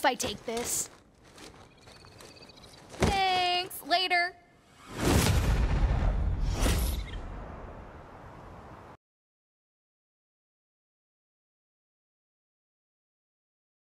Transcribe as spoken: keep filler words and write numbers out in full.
if I take this. Thanks. Later.